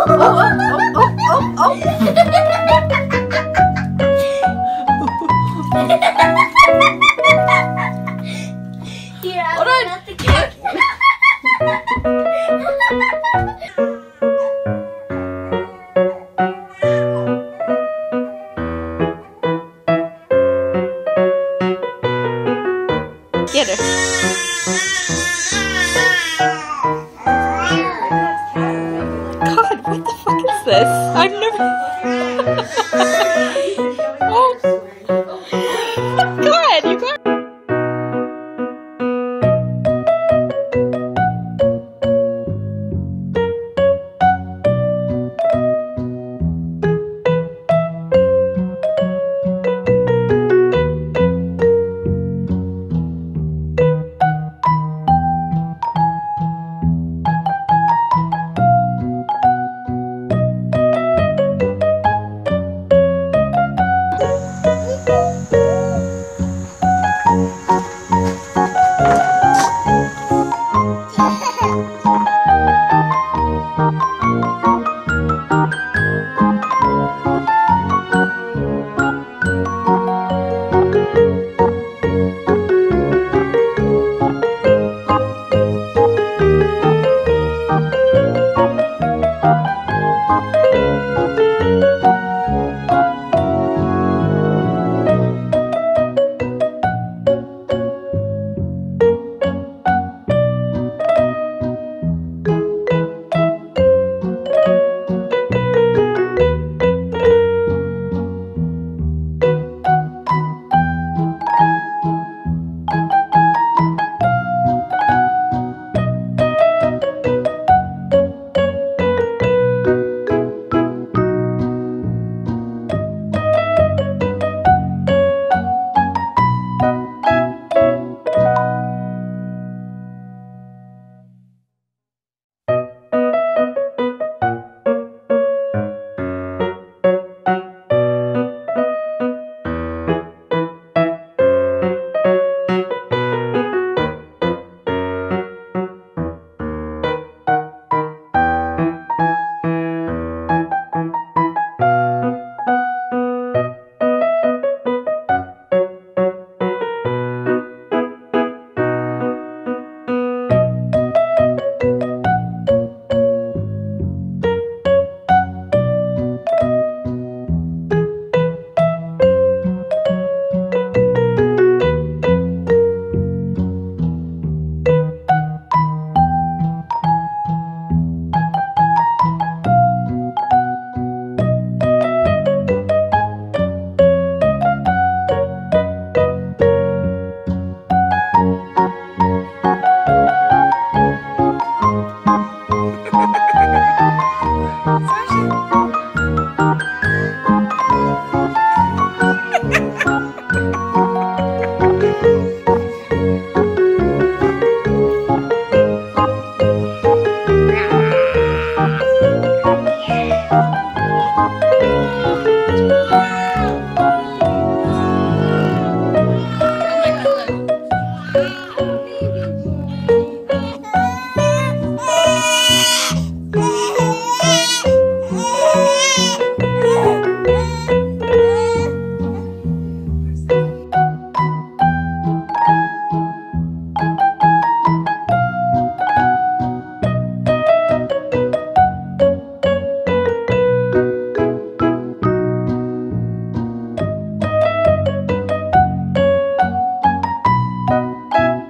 I've never. Oh.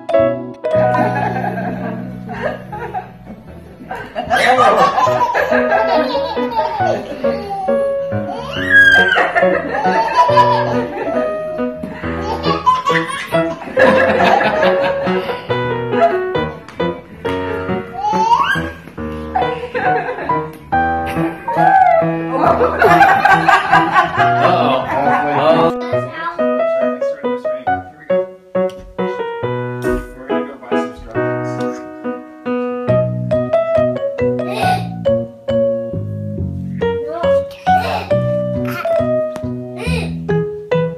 God, you got.